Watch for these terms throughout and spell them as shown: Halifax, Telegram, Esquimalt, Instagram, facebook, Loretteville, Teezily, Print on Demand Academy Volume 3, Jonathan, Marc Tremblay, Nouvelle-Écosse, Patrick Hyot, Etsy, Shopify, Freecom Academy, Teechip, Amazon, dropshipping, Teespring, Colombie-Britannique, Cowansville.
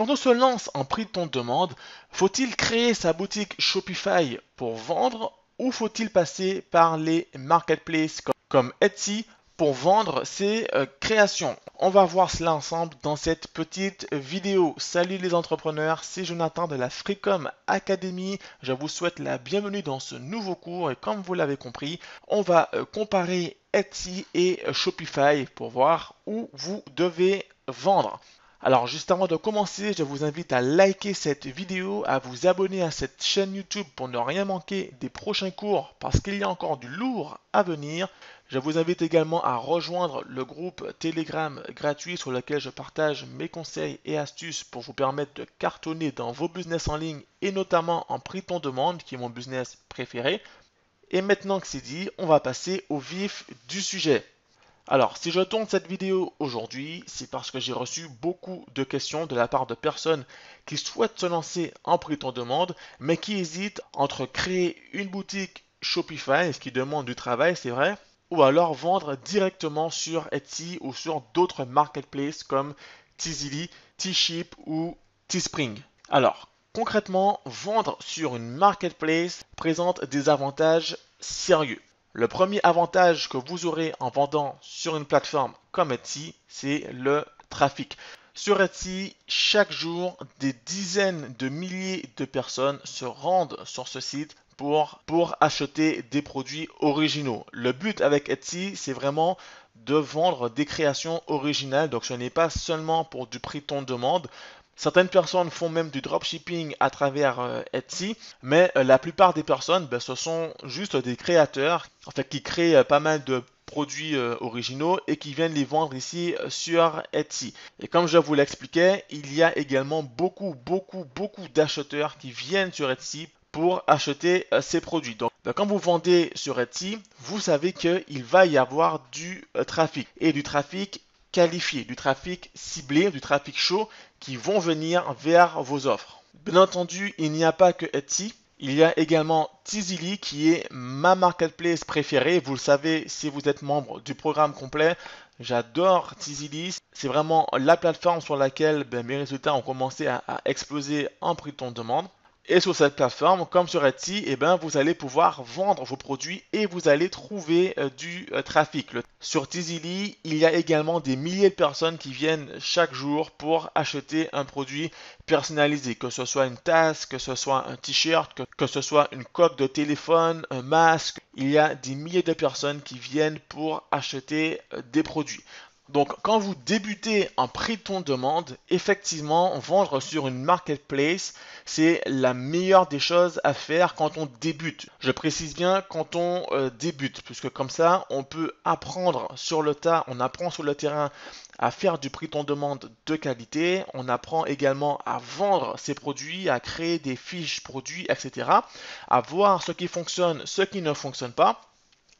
Quand on se lance en print on demand, faut-il créer sa boutique Shopify pour vendre ou faut-il passer par les marketplaces comme Etsy pour vendre ses créations? On va voir cela ensemble dans cette petite vidéo. Salut les entrepreneurs, c'est Jonathan de la Freecom Academy. Je vous souhaite la bienvenue dans ce nouveau cours et comme vous l'avez compris, on va comparer Etsy et Shopify pour voir où vous devez vendre. Alors juste avant de commencer, je vous invite à liker cette vidéo, à vous abonner à cette chaîne YouTube pour ne rien manquer des prochains cours parce qu'il y a encore du lourd à venir. Je vous invite également à rejoindre le groupe Telegram gratuit sur lequel je partage mes conseils et astuces pour vous permettre de cartonner dans vos business en ligne et notamment en print on demand qui est mon business préféré. Et maintenant que c'est dit, on va passer au vif du sujet. Alors, si je tourne cette vidéo aujourd'hui, c'est parce que j'ai reçu beaucoup de questions de la part de personnes qui souhaitent se lancer en print on demand, mais qui hésitent entre créer une boutique Shopify, ce qui demande du travail, c'est vrai, ou alors vendre directement sur Etsy ou sur d'autres marketplaces comme Teezily, Teechip ou Teespring. Alors, concrètement, vendre sur une marketplace présente des avantages sérieux. Le premier avantage que vous aurez en vendant sur une plateforme comme Etsy, c'est le trafic. Sur Etsy, chaque jour, des dizaines de milliers de personnes se rendent sur ce site pour acheter des produits originaux. Le but avec Etsy, c'est vraiment de vendre des créations originales. Donc, ce n'est pas seulement pour du print on demand. Certaines personnes font même du dropshipping à travers Etsy, mais la plupart des personnes, ce sont juste des créateurs en fait, qui créent pas mal de produits originaux et qui viennent les vendre ici sur Etsy. Et comme je vous l'expliquais, il y a également beaucoup d'acheteurs qui viennent sur Etsy pour acheter ces produits. Donc, quand vous vendez sur Etsy, vous savez qu'il va y avoir du trafic et du trafic qualifié, du trafic ciblé, du trafic chaud qui vont venir vers vos offres. Bien entendu, il n'y a pas que Etsy, il y a également Teezily qui est ma marketplace préférée. Vous le savez si vous êtes membre du programme complet, j'adore Teezily. C'est vraiment la plateforme sur laquelle mes résultats ont commencé à exploser en print on demand. Et sur cette plateforme, comme sur Etsy, vous allez pouvoir vendre vos produits et vous allez trouver du trafic. Sur Teezily, il y a également des milliers de personnes qui viennent chaque jour pour acheter un produit personnalisé, que ce soit une tasse, que ce soit un t-shirt, que ce soit une coque de téléphone, un masque. Il y a des milliers de personnes qui viennent pour acheter des produits. Donc, quand vous débutez en print on demand, effectivement, vendre sur une marketplace, c'est la meilleure des choses à faire quand on débute. Je précise bien quand on débute, puisque comme ça, on peut apprendre sur le tas, on apprend sur le terrain à faire du print on demand de qualité, on apprend également à vendre ses produits, à créer des fiches produits, etc., à voir ce qui fonctionne, ce qui ne fonctionne pas,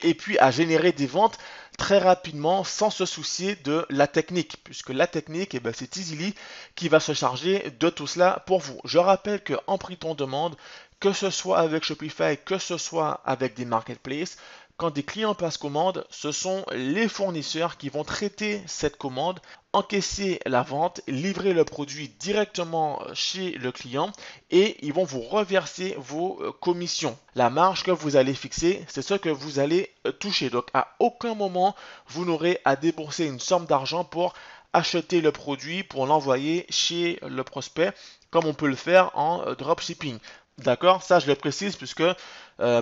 et puis à générer des ventes très rapidement sans se soucier de la technique, puisque la technique, c'est Teezily qui va se charger de tout cela pour vous. Je rappelle qu'en print on demand, que ce soit avec Shopify, que ce soit avec des marketplaces, quand des clients passent commande, ce sont les fournisseurs qui vont traiter cette commande, encaisser la vente, livrer le produit directement chez le client et ils vont vous reverser vos commissions. La marge que vous allez fixer, c'est ce que vous allez toucher. Donc, à aucun moment, vous n'aurez à débourser une somme d'argent pour acheter le produit, pour l'envoyer chez le prospect, comme on peut le faire en dropshipping. D'accord, ça je le précise puisque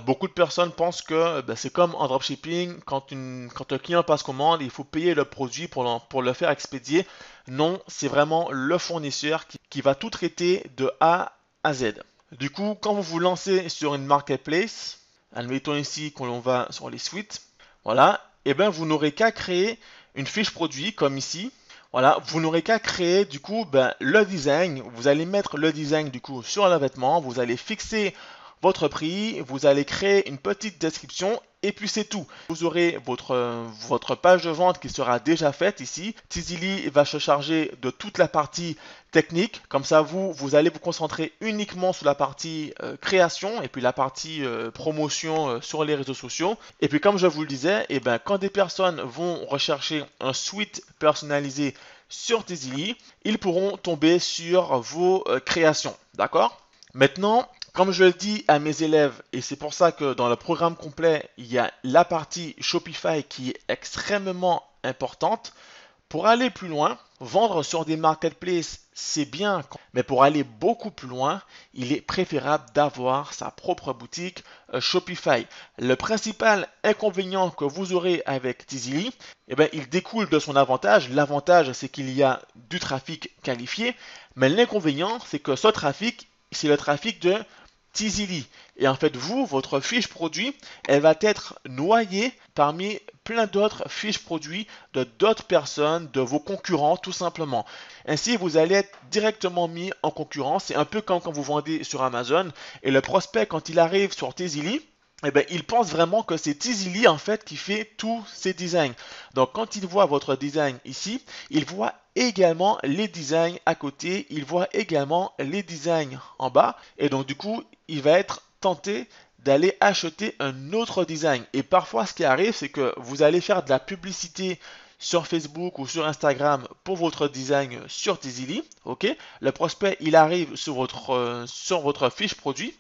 beaucoup de personnes pensent que c'est comme en dropshipping, quand un client passe commande, il faut payer le produit pour le faire expédier. Non, c'est vraiment le fournisseur qui va tout traiter de A à Z. Du coup, quand vous vous lancez sur une marketplace, admettons ici qu'on va sur les suites, voilà, vous n'aurez qu'à créer une fiche produit comme ici. Voilà, vous n'aurez qu'à créer du coup le design, vous allez mettre le design du coup sur le vêtement, vous allez fixer votre prix, vous allez créer une petite description et puis c'est tout. Vous aurez votre page de vente qui sera déjà faite ici. Teezily va se charger de toute la partie technique, comme ça vous allez vous concentrer uniquement sur la partie création et puis la partie promotion sur les réseaux sociaux. Et puis comme je vous le disais, quand des personnes vont rechercher un sweat personnalisé, sur Teezily, ils pourront tomber sur vos créations, d'accord? Maintenant, comme je le dis à mes élèves, et c'est pour ça que dans le programme complet, il y a la partie Shopify qui est extrêmement importante. Pour aller plus loin, vendre sur des marketplaces, c'est bien, mais pour aller beaucoup plus loin, il est préférable d'avoir sa propre boutique Shopify. Le principal inconvénient que vous aurez avec Teezily, eh bien, il découle de son avantage. L'avantage, c'est qu'il y a du trafic qualifié, mais l'inconvénient, c'est que ce trafic, c'est le trafic de Teezily. Et en fait, vous, votre fiche produit, elle va être noyée parmi plein d'autres fiches produits de d'autres personnes, de vos concurrents tout simplement. Ainsi, vous allez être directement mis en concurrence. C'est un peu comme quand vous vendez sur Amazon et le prospect, quand il arrive sur Teezily, eh bien, il pense vraiment que c'est Teezily en fait qui fait tous ses designs. Donc, quand il voit votre design ici, il voit également les designs à côté, il voit également les designs en bas et donc du coup, il va être tenté d'aller acheter un autre design. Et parfois, ce qui arrive, c'est que vous allez faire de la publicité sur Facebook ou sur Instagram pour votre design sur Teezily. Okay? Le prospect, il arrive sur votre fiche produit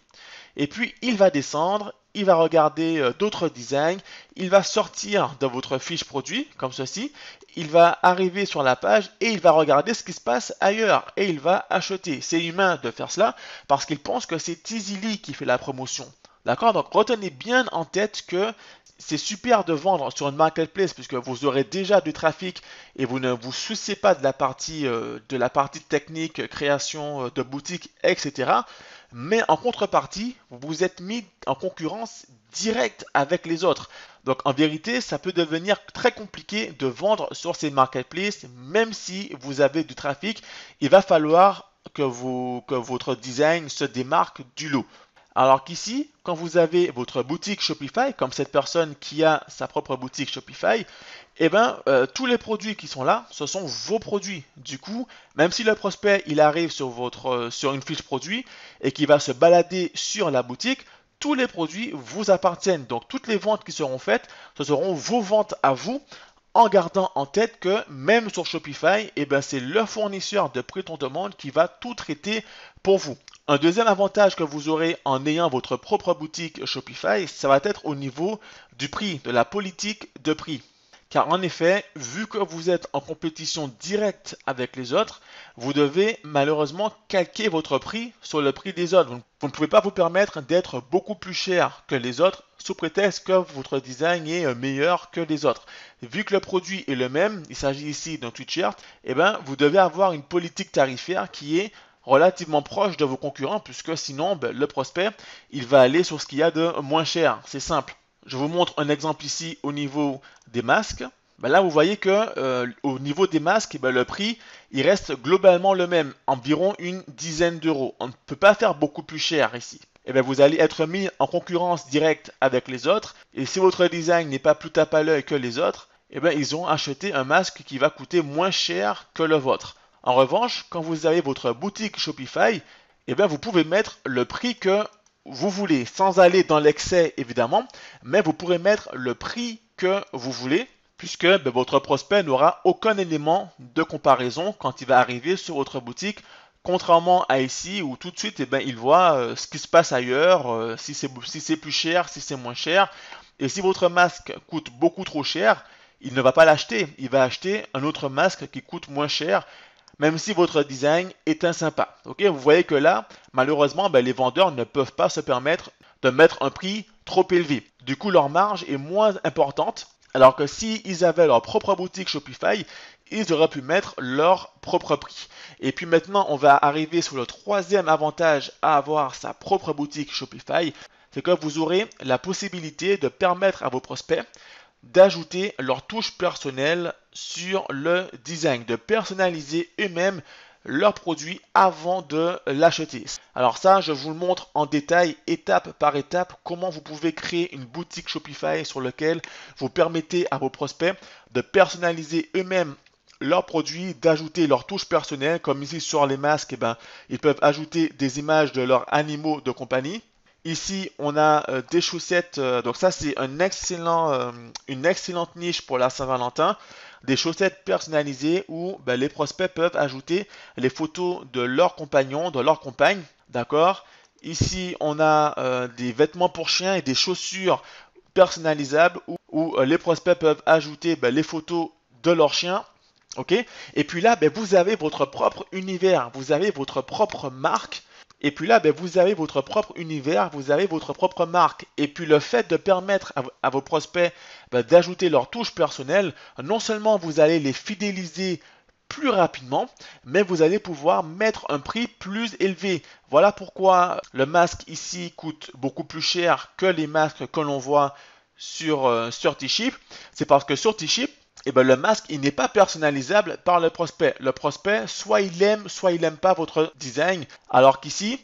et puis il va descendre, il va regarder d'autres designs, il va sortir de votre fiche produit comme ceci, il va arriver sur la page et il va regarder ce qui se passe ailleurs et il va acheter. C'est humain de faire cela parce qu'il pense que c'est Teezily qui fait la promotion. D'accord? Donc, retenez bien en tête que c'est super de vendre sur une marketplace puisque vous aurez déjà du trafic et vous ne vous souciez pas de la partie technique, création de boutique, etc. Mais en contrepartie, vous vous êtes mis en concurrence directe avec les autres. Donc, en vérité, ça peut devenir très compliqué de vendre sur ces marketplaces, même si vous avez du trafic. Il va falloir que votre design se démarque du lot. Alors qu'ici, quand vous avez votre boutique Shopify, comme cette personne qui a sa propre boutique Shopify, eh ben, tous les produits qui sont là, ce sont vos produits. Du coup, même si le prospect il arrive sur une fiche produit et qu'il va se balader sur la boutique, tous les produits vous appartiennent. Donc, toutes les ventes qui seront faites, ce seront vos ventes à vous, en gardant en tête que même sur Shopify, eh ben, c'est le fournisseur de Print on Demand qui va tout traiter pour vous. Un deuxième avantage que vous aurez en ayant votre propre boutique Shopify, ça va être au niveau du prix, de la politique de prix. Car en effet, vu que vous êtes en compétition directe avec les autres, vous devez malheureusement calquer votre prix sur le prix des autres. Vous ne pouvez pas vous permettre d'être beaucoup plus cher que les autres sous prétexte que votre design est meilleur que les autres. Vu que le produit est le même, il s'agit ici d'un t-shirt, eh ben, vous devez avoir une politique tarifaire qui est relativement proche de vos concurrents puisque sinon ben, le prospect il va aller sur ce qu'il y a de moins cher, c'est simple. Je vous montre un exemple ici au niveau des masques. Ben là vous voyez que au niveau des masques ben, le prix il reste globalement le même, environ une dizaine d'euros. On ne peut pas faire beaucoup plus cher ici. Et ben, vous allez être mis en concurrence directe avec les autres et si votre design n'est pas plus tape à l'œil que les autres, et ben, ils ont acheté un masque qui va coûter moins cher que le vôtre. En revanche, quand vous avez votre boutique Shopify, eh bien, vous pouvez mettre le prix que vous voulez, sans aller dans l'excès évidemment, mais vous pourrez mettre le prix que vous voulez, puisque ben, votre prospect n'aura aucun élément de comparaison quand il va arriver sur votre boutique, contrairement à ici où tout de suite eh bien, il voit ce qui se passe ailleurs, si c'est plus cher, si c'est moins cher. Et si votre masque coûte beaucoup trop cher, il ne va pas l'acheter, il va acheter un autre masque qui coûte moins cher, même si votre design est un sympa. Okay, vous voyez que là, malheureusement, ben, les vendeurs ne peuvent pas se permettre de mettre un prix trop élevé. Du coup, leur marge est moins importante, alors que s'ils avaient leur propre boutique Shopify, ils auraient pu mettre leur propre prix. Et puis maintenant, on va arriver sur le troisième avantage à avoir sa propre boutique Shopify, c'est que vous aurez la possibilité de permettre à vos prospects d'ajouter leur touche personnelle sur le design, de personnaliser eux-mêmes leur produit avant de l'acheter. Alors ça, je vous le montre en détail, étape par étape, comment vous pouvez créer une boutique Shopify sur laquelle vous permettez à vos prospects de personnaliser eux-mêmes leurs produits, d'ajouter leur touche personnelle, comme ici sur les masques, eh ben, ils peuvent ajouter des images de leurs animaux de compagnie. Ici, on a des chaussettes. Donc ça, c'est une excellente niche pour la Saint-Valentin. des chaussettes personnalisées où les prospects peuvent ajouter les photos de leurs compagnons, de leurs compagnes, d'accord? Ici, on a des vêtements pour chiens et des chaussures personnalisables où les prospects peuvent ajouter les photos de leurs chiens. Ok, et puis là, vous avez votre propre univers, vous avez votre propre marque. Et puis là, vous avez votre propre univers, vous avez votre propre marque. Et puis le fait de permettre à vos prospects d'ajouter leur touche personnelle, non seulement vous allez les fidéliser plus rapidement, mais vous allez pouvoir mettre un prix plus élevé. Voilà pourquoi le masque ici coûte beaucoup plus cher que les masques que l'on voit sur Teechip. C'est parce que sur Teechip, le masque, il n'est pas personnalisable par le prospect. Le prospect, soit il n'aime pas votre design. Alors qu'ici,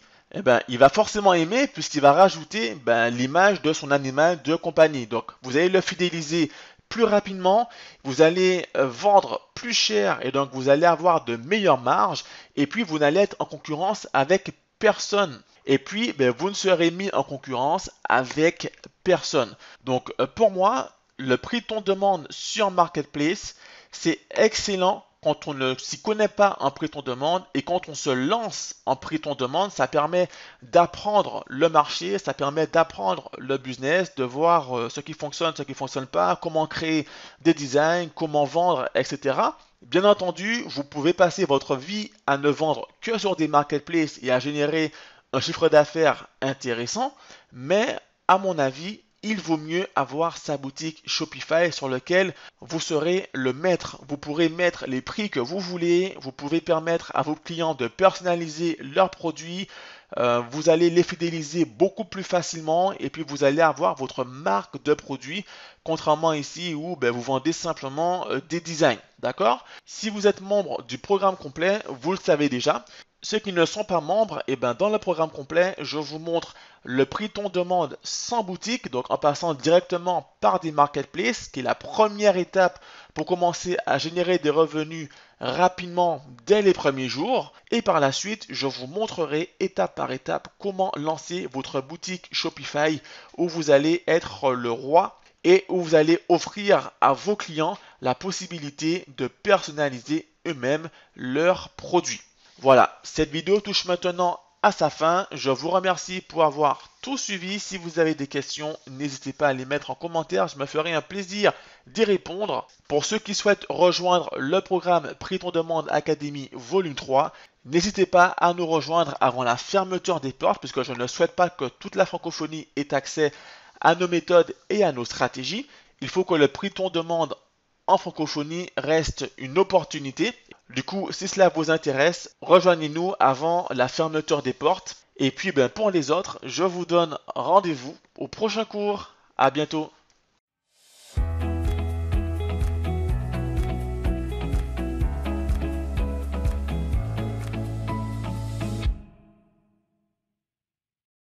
il va forcément aimer puisqu'il va rajouter l'image de son animal de compagnie. Donc, vous allez le fidéliser plus rapidement, vous allez vendre plus cher et donc vous allez avoir de meilleures marges. Et puis, vous n'allez être en concurrence avec personne. Et puis, vous ne serez mis en concurrence avec personne. Donc, pour moi, le prix qu'on demande sur Marketplace, c'est excellent quand on ne s'y connaît pas en prix qu'on demande et quand on se lance en prix qu'on demande, ça permet d'apprendre le marché, ça permet d'apprendre le business, de voir ce qui fonctionne pas, comment créer des designs, comment vendre, etc. Bien entendu, vous pouvez passer votre vie à ne vendre que sur des marketplaces et à générer un chiffre d'affaires intéressant, mais à mon avis, il vaut mieux avoir sa boutique Shopify sur laquelle vous serez le maître. Vous pourrez mettre les prix que vous voulez. Vous pouvez permettre à vos clients de personnaliser leurs produits. Vous allez les fidéliser beaucoup plus facilement. Et puis, vous allez avoir votre marque de produits. Contrairement ici où vous vendez simplement des designs. D'accord? Si vous êtes membre du programme complet, vous le savez déjà. Ceux qui ne sont pas membres, dans le programme complet, je vous montre le prix qu'on demande sans boutique, donc en passant directement par des marketplaces, qui est la première étape pour commencer à générer des revenus rapidement dès les premiers jours. Et par la suite, je vous montrerai étape par étape comment lancer votre boutique Shopify où vous allez être le roi et où vous allez offrir à vos clients la possibilité de personnaliser eux-mêmes leurs produits. Voilà, cette vidéo touche maintenant à sa fin. Je vous remercie pour avoir tout suivi. Si vous avez des questions, n'hésitez pas à les mettre en commentaire. Je me ferai un plaisir d'y répondre. Pour ceux qui souhaitent rejoindre le programme Print on Demand Academy Volume 3, n'hésitez pas à nous rejoindre avant la fermeture des portes puisque je ne souhaite pas que toute la francophonie ait accès à nos méthodes et à nos stratégies. Il faut que le Print on Demand en francophonie reste une opportunité. Du coup, si cela vous intéresse, rejoignez-nous avant la fermeture des portes. Et puis, pour les autres, je vous donne rendez-vous au prochain cours. À bientôt.